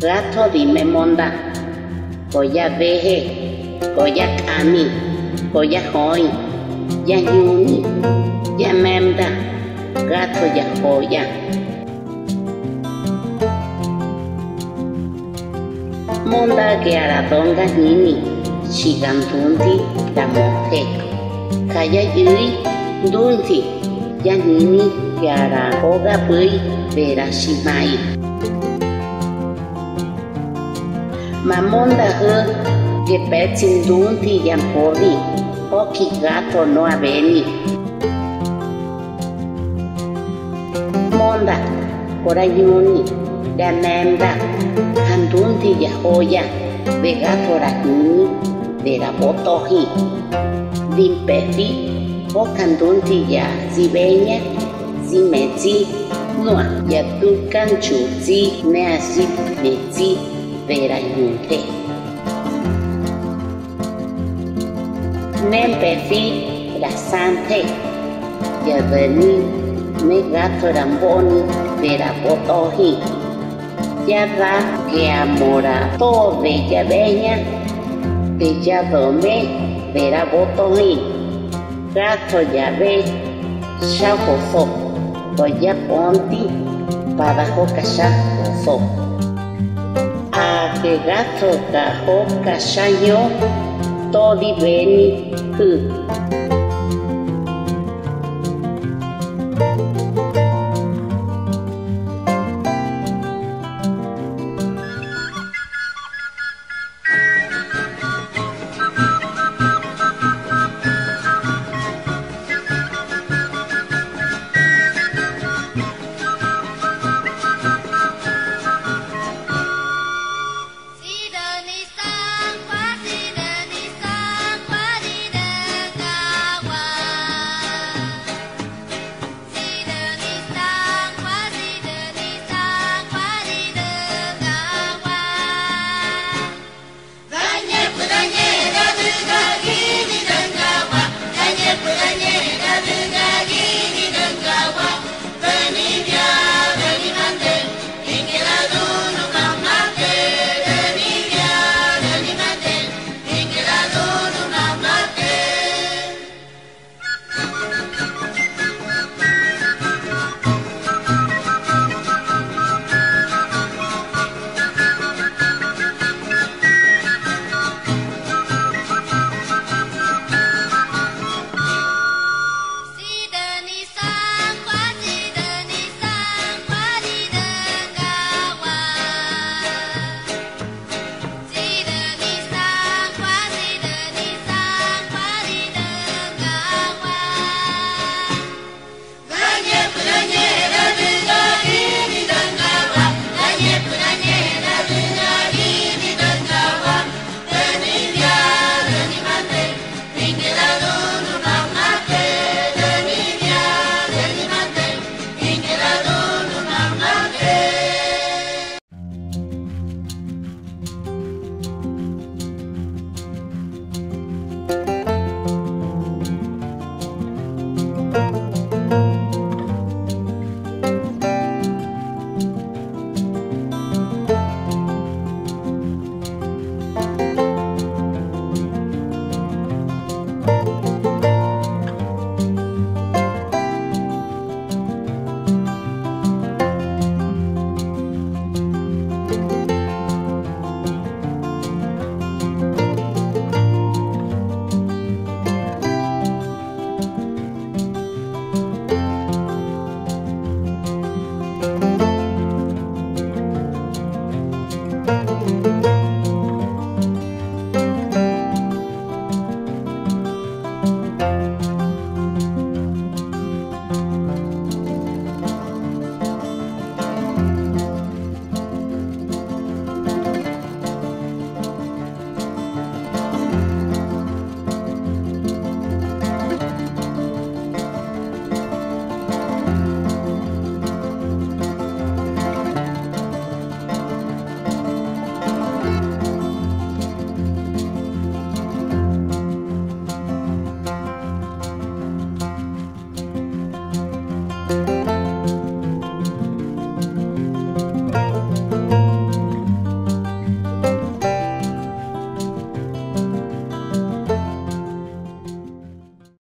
Gato dime monda, koya veje, koya kami, koya hoy, ya yuni, ya memda, gato ya joya. Monda que aradonga nini, shigandundi la monte, kaya yuri, dundi, ya nini que arahoga pui, verashimai. Mamonda que petin dundi y ampori, o que gato no aveni. Monda, corayuni, la memda, andundi y joya, de gato raguni, de la botoji. Dimpefi, o candundi ya zibeña, zimeti, no, ya tu canchuzi, ne así, meti. Vera yunte. Nempefi la sante. Ya veni me gato ramboni vera botoji. Ya va que amora todo bella veña. Bella dome vera botoji. Gato ya ve. Shafoso. Oya ponti. Babajo cachafoso. Que gato cajo cachayo, todi beni,